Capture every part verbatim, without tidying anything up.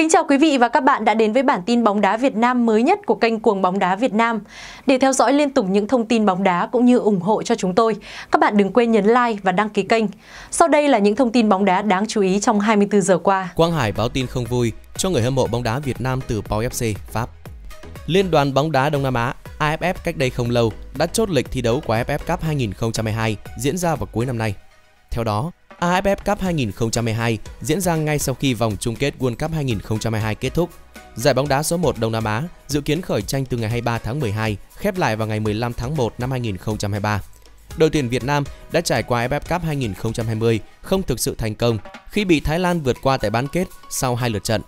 Kính chào quý vị và các bạn đã đến với bản tin bóng đá Việt Nam mới nhất của kênh Cuồng Bóng Đá Việt Nam. Để theo dõi liên tục những thông tin bóng đá cũng như ủng hộ cho chúng tôi, các bạn đừng quên nhấn like và đăng ký kênh. Sau đây là những thông tin bóng đá đáng chú ý trong hai mươi tư giờ qua. Quang Hải báo tin không vui cho người hâm mộ bóng đá Việt Nam từ Pau ép xê, Pháp. Liên đoàn bóng đá Đông Nam Á, a ép ép cách đây không lâu đã chốt lịch thi đấu của a ép ép Cup hai nghìn không trăm hai mươi hai diễn ra vào cuối năm nay. Theo đó, a ép ép Cup hai nghìn không trăm hai mươi hai diễn ra ngay sau khi vòng chung kết World Cup hai nghìn không trăm hai mươi hai kết thúc. Giải bóng đá số một Đông Nam Á dự kiến khởi tranh từ ngày hai mươi ba tháng mười hai, khép lại vào ngày mười lăm tháng một năm hai nghìn không trăm hai mươi ba. Đội tuyển Việt Nam đã trải qua a ép ép Cup hai nghìn không trăm hai mươi không thực sự thành công khi bị Thái Lan vượt qua tại bán kết sau hai lượt trận.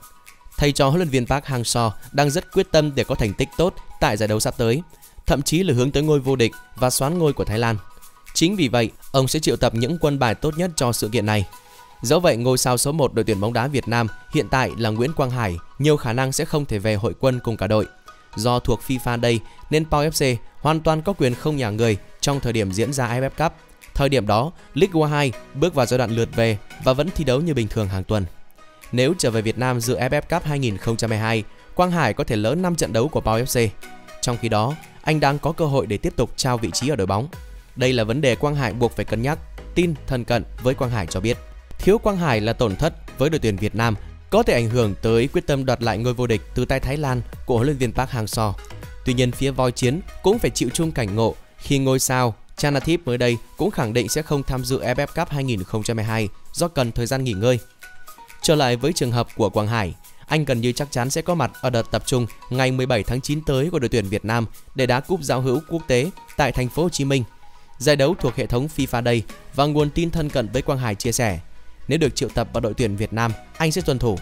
Thầy trò huấn luyện viên Park Hang Seo đang rất quyết tâm để có thành tích tốt tại giải đấu sắp tới, thậm chí là hướng tới ngôi vô địch và soán ngôi của Thái Lan. Chính vì vậy, ông sẽ triệu tập những quân bài tốt nhất cho sự kiện này. Dẫu vậy, ngôi sao số một đội tuyển bóng đá Việt Nam hiện tại là Nguyễn Quang Hải nhiều khả năng sẽ không thể về hội quân cùng cả đội. Do thuộc FIFA đây nên Pau ép xê hoàn toàn có quyền không nhả người trong thời điểm diễn ra a ép ép Cup. Thời điểm đó, League hai bước vào giai đoạn lượt về và vẫn thi đấu như bình thường hàng tuần. Nếu trở về Việt Nam dự a ép ép Cup hai nghìn không trăm hai mươi hai, Quang Hải có thể lỡ năm trận đấu của Pau ép xê. Trong khi đó, anh đang có cơ hội để tiếp tục trao vị trí ở đội bóng. Đây là vấn đề Quang Hải buộc phải cân nhắc, tin Thân Cận với Quang Hải cho biết. Thiếu Quang Hải là tổn thất với đội tuyển Việt Nam, có thể ảnh hưởng tới quyết tâm đoạt lại ngôi vô địch từ tay Thái Lan của huấn luyện viên Park Hang Seo. Tuy nhiên, phía voi chiến cũng phải chịu chung cảnh ngộ khi ngôi sao Chanathip mới đây cũng khẳng định sẽ không tham dự a ép ép Cup hai nghìn không trăm hai mươi hai do cần thời gian nghỉ ngơi. Trở lại với trường hợp của Quang Hải, anh gần như chắc chắn sẽ có mặt ở đợt tập trung ngày mười bảy tháng chín tới của đội tuyển Việt Nam để đá cúp giao hữu quốc tế tại thành phố Hồ Chí Minh. Giải đấu thuộc hệ thống FIFA đây và nguồn tin thân cận với Quang Hải chia sẻ, nếu được triệu tập vào đội tuyển Việt Nam, anh sẽ tuân thủ.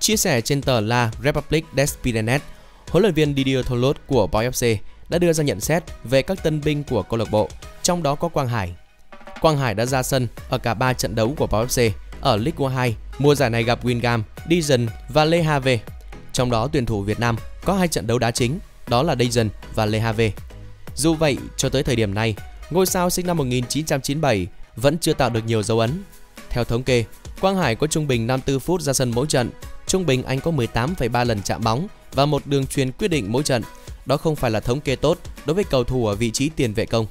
Chia sẻ trên tờ La République des Pyrénées, huấn luyện viên Didier Tholot của Pau ép xê đã đưa ra nhận xét về các tân binh của câu lạc bộ, trong đó có Quang Hải. Quang Hải đã ra sân ở cả ba trận đấu của Pau ép xê ở Ligue hai, mùa giải này gặp Wigan, Dijon và Le Havre. Trong đó tuyển thủ Việt Nam có hai trận đấu đá chính, đó là Dijon và Le Havre. Dù vậy, cho tới thời điểm này, ngôi sao sinh năm một nghìn chín trăm chín mươi bảy vẫn chưa tạo được nhiều dấu ấn. Theo thống kê, Quang Hải có trung bình năm mươi tư phút ra sân mỗi trận, trung bình anh có mười tám phẩy ba lần chạm bóng và một đường truyền quyết định mỗi trận. Đó không phải là thống kê tốt đối với cầu thủ ở vị trí tiền vệ công.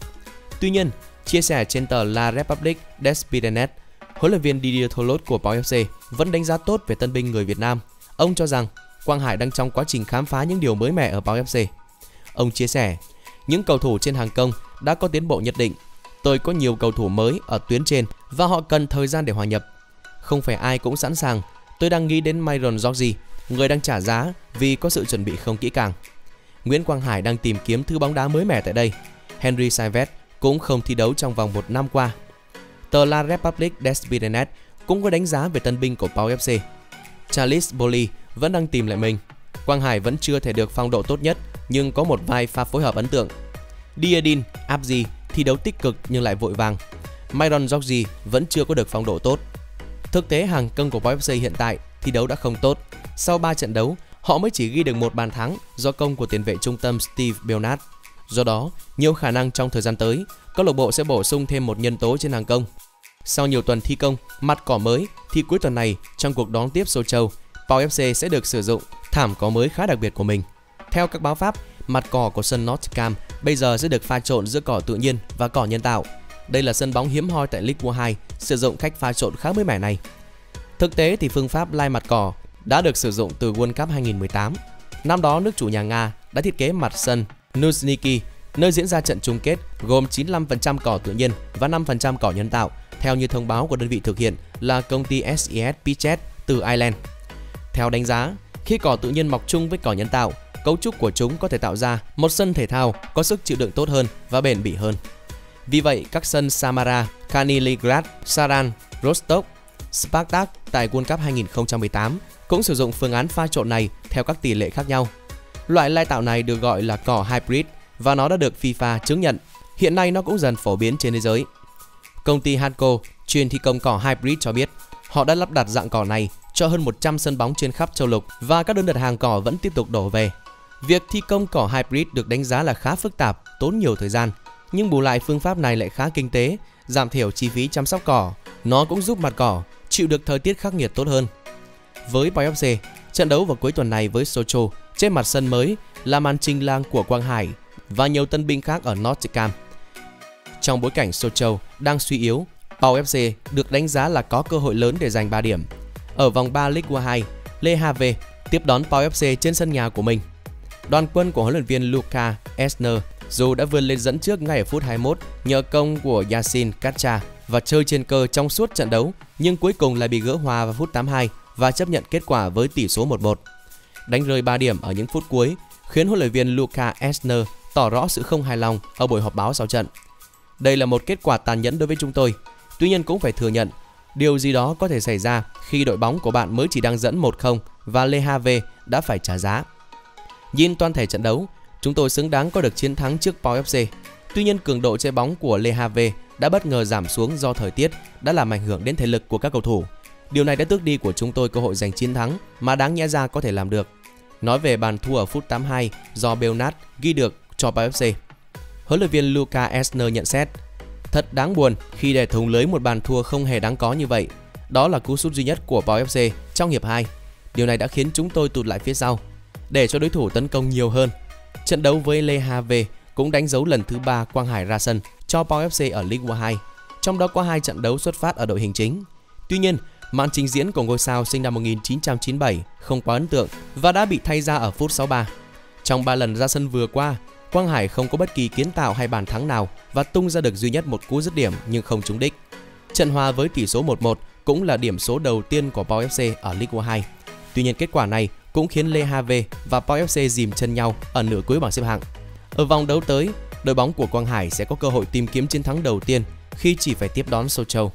Tuy nhiên, chia sẻ trên tờ La République des Pyrénées, huấn luyện viên Didier Tholot của Pau ép xê vẫn đánh giá tốt về tân binh người Việt Nam. Ông cho rằng Quang Hải đang trong quá trình khám phá những điều mới mẻ ở Pau ép xê. Ông chia sẻ, những cầu thủ trên hàng công đã có tiến bộ nhất định. Tôi có nhiều cầu thủ mới ở tuyến trên và họ cần thời gian để hòa nhập. Không phải ai cũng sẵn sàng. Tôi đang nghĩ đến Myron Georgie, người đang trả giá vì có sự chuẩn bị không kỹ càng. Nguyễn Quang Hải đang tìm kiếm thứ bóng đá mới mẻ tại đây. Henry Sivet cũng không thi đấu trong vòng một năm qua. Tờ La République des Pyrénées cũng có đánh giá về tân binh của Pau ép xê. Charles Boli vẫn đang tìm lại mình. Quang Hải vẫn chưa thể được phong độ tốt nhất nhưng có một vài pha phối hợp ấn tượng. Diadin, Abdi thi đấu tích cực nhưng lại vội vàng. Myron Georgie vẫn chưa có được phong độ tốt. Thực tế hàng công của Pau ép xê hiện tại thi đấu đã không tốt. Sau ba trận đấu, họ mới chỉ ghi được một bàn thắng do công của tiền vệ trung tâm Steve Bernard. Do đó, nhiều khả năng trong thời gian tới, câu lạc bộ sẽ bổ sung thêm một nhân tố trên hàng công. Sau nhiều tuần thi công, mặt cỏ mới thì cuối tuần này trong cuộc đón tiếp Sochaux, Pau ép xê sẽ được sử dụng thảm cỏ mới khá đặc biệt của mình. Theo các báo Pháp, mặt cỏ của sân Nottingham bây giờ sẽ được pha trộn giữa cỏ tự nhiên và cỏ nhân tạo. Đây là sân bóng hiếm hoi tại League hai sử dụng cách pha trộn khá mới mẻ này. Thực tế thì phương pháp lai mặt cỏ đã được sử dụng từ World Cup hai nghìn không trăm mười tám. Năm đó nước chủ nhà Nga đã thiết kế mặt sân Nuzhniki, nơi diễn ra trận chung kết gồm chín mươi lăm phần trăm cỏ tự nhiên và năm phần trăm cỏ nhân tạo, theo như thông báo của đơn vị thực hiện là công ty ét e ét Pichet từ Ireland. Theo đánh giá, khi cỏ tự nhiên mọc chung với cỏ nhân tạo, cấu trúc của chúng có thể tạo ra một sân thể thao có sức chịu đựng tốt hơn và bền bỉ hơn. Vì vậy, các sân Samara, Kaniligrad, Saran, Rostok, Spartak tại World Cup hai nghìn không trăm mười tám cũng sử dụng phương án pha trộn này theo các tỷ lệ khác nhau. Loại lai tạo này được gọi là cỏ hybrid và nó đã được FIFA chứng nhận. Hiện nay nó cũng dần phổ biến trên thế giới. Công ty Hanco chuyên thi công cỏ hybrid cho biết họ đã lắp đặt dạng cỏ này cho hơn một trăm sân bóng trên khắp châu lục và các đơn đặt hàng cỏ vẫn tiếp tục đổ về. Việc thi công cỏ hybrid được đánh giá là khá phức tạp, tốn nhiều thời gian, nhưng bù lại phương pháp này lại khá kinh tế, giảm thiểu chi phí chăm sóc cỏ. Nó cũng giúp mặt cỏ chịu được thời tiết khắc nghiệt tốt hơn. với Pau ép xê. Trận đấu vào cuối tuần này với Sochaux trên mặt sân mới là màn trình làng của Quang Hải và nhiều tân binh khác ở Nottingham. Trong bối cảnh Sochaux đang suy yếu, Pau ép xê được đánh giá là có cơ hội lớn để giành ba điểm. Ở vòng ba Ligue hai, Le Havre tiếp đón Pau ép xê trên sân nhà của mình. Đoàn quân của huấn luyện viên Luca Esner dù đã vươn lên dẫn trước ngay ở phút hai mươi mốt nhờ công của Yasin Katcha và chơi trên cơ trong suốt trận đấu, nhưng cuối cùng lại bị gỡ hòa vào phút tám mươi hai và chấp nhận kết quả với tỷ số một một. Đánh rơi ba điểm ở những phút cuối khiến huấn luyện viên Luca Esner tỏ rõ sự không hài lòng ở buổi họp báo sau trận. Đây là một kết quả tàn nhẫn đối với chúng tôi, tuy nhiên cũng phải thừa nhận điều gì đó có thể xảy ra khi đội bóng của bạn mới chỉ đang dẫn một không và Le Havre đã phải trả giá. Nhìn toàn thể trận đấu, chúng tôi xứng đáng có được chiến thắng trước Pau ép xê. Tuy nhiên, cường độ chơi bóng của Le Havre đã bất ngờ giảm xuống do thời tiết đã làm ảnh hưởng đến thể lực của các cầu thủ. Điều này đã tước đi của chúng tôi cơ hội giành chiến thắng mà đáng nhẽ ra có thể làm được. Nói về bàn thua ở phút tám mươi hai do Bernat ghi được cho Pau ép xê, huấn luyện viên Luca Esner nhận xét: "Thật đáng buồn khi để thủng lưới một bàn thua không hề đáng có như vậy. Đó là cú sút duy nhất của Pau ép xê trong hiệp hai. Điều này đã khiến chúng tôi tụt lại phía sau để cho đối thủ tấn công nhiều hơn." Trận đấu với Le Havre cũng đánh dấu lần thứ ba Quang Hải ra sân cho Pau ép xê ở Ligue hai, trong đó có hai trận đấu xuất phát ở đội hình chính. Tuy nhiên, màn trình diễn của ngôi sao sinh năm một nghìn chín trăm chín mươi bảy không quá ấn tượng và đã bị thay ra ở phút sáu mươi ba. Trong ba lần ra sân vừa qua, Quang Hải không có bất kỳ kiến tạo hay bàn thắng nào và tung ra được duy nhất một cú dứt điểm nhưng không trúng đích. Trận hòa với tỷ số một một cũng là điểm số đầu tiên của Pau ép xê ở Ligue hai. Tuy nhiên, kết quả này cũng khiến Le Havre và Pau ép xê dìm chân nhau ở nửa cuối bảng xếp hạng. Ở vòng đấu tới, đội bóng của Quang Hải sẽ có cơ hội tìm kiếm chiến thắng đầu tiên khi chỉ phải tiếp đón Sochaux.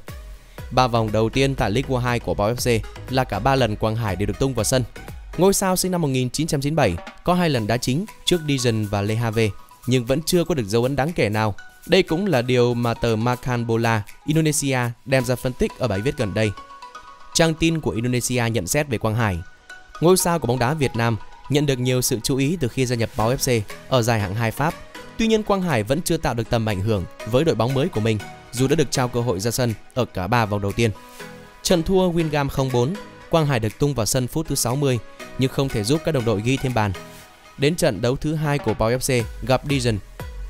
Ba vòng đầu tiên tại Ligue hai của Pau ép xê là cả ba lần Quang Hải đều được tung vào sân. Ngôi sao sinh năm một nghìn chín trăm chín mươi bảy có hai lần đá chính trước Dijon và Le Havre nhưng vẫn chưa có được dấu ấn đáng kể nào. Đây cũng là điều mà tờ Makhan Bola Indonesia đem ra phân tích ở bài viết gần đây. Trang tin của Indonesia nhận xét về Quang Hải: "Ngôi sao của bóng đá Việt Nam nhận được nhiều sự chú ý từ khi gia nhập Pau ép xê ở giải hạng hai Pháp. Tuy nhiên, Quang Hải vẫn chưa tạo được tầm ảnh hưởng với đội bóng mới của mình dù đã được trao cơ hội ra sân ở cả ba vòng đầu tiên." Trận thua Wigan không bốn, Quang Hải được tung vào sân phút thứ sáu mươi nhưng không thể giúp các đồng đội ghi thêm bàn. Đến trận đấu thứ hai của Pau ép xê gặp Dijon,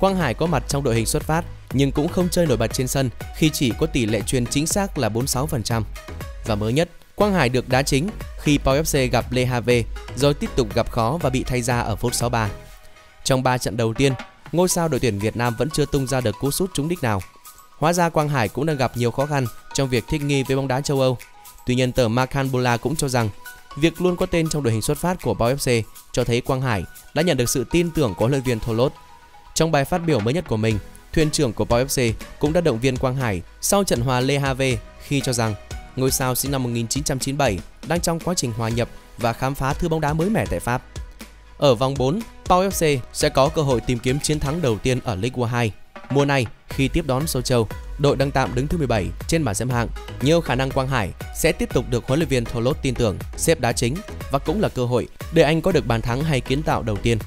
Quang Hải có mặt trong đội hình xuất phát nhưng cũng không chơi nổi bật trên sân khi chỉ có tỷ lệ chuyền chính xác là bốn mươi sáu phần trăm. Và mới nhất, Quang Hải được đá chính khi Pau ép xê gặp Le Havre rồi tiếp tục gặp khó và bị thay ra ở phút sáu mươi ba. Trong ba trận đầu tiên, ngôi sao đội tuyển Việt Nam vẫn chưa tung ra được cú sút trúng đích nào. Hóa ra Quang Hải cũng đang gặp nhiều khó khăn trong việc thích nghi với bóng đá châu Âu. Tuy nhiên, tờ Makhan Bola cũng cho rằng việc luôn có tên trong đội hình xuất phát của Pau ép xê cho thấy Quang Hải đã nhận được sự tin tưởng của huấn luyện viên Tholot. Trong bài phát biểu mới nhất của mình, thuyền trưởng của Pau ép xê cũng đã động viên Quang Hải sau trận hòa Le Havre khi cho rằng ngôi sao sinh năm một nghìn chín trăm chín mươi bảy đang trong quá trình hòa nhập và khám phá thứ bóng đá mới mẻ tại Pháp. Ở vòng bốn, Pau ép xê sẽ có cơ hội tìm kiếm chiến thắng đầu tiên ở Ligue hai. Mùa này, khi tiếp đón Sochaux, đội đang tạm đứng thứ mười bảy trên bảng xếp hạng. Nhiều khả năng Quang Hải sẽ tiếp tục được huấn luyện viên Tholot tin tưởng, xếp đá chính và cũng là cơ hội để anh có được bàn thắng hay kiến tạo đầu tiên.